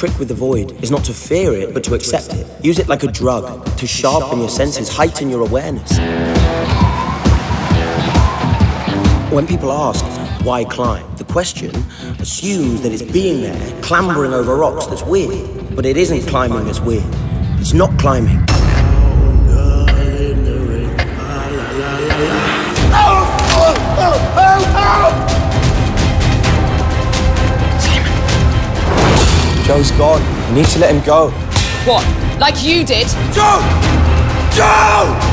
trick with the void is not to fear it, but to accept it. Use it like a drug, to sharpen your senses, heighten your awareness. When people ask, why climb? The question assumes that it's being there, clambering over rocks that's weird. But it isn't climbing that's weird. It's not climbing. Joe's gone. You need to let him go. What? Like you did? Joe! Joe!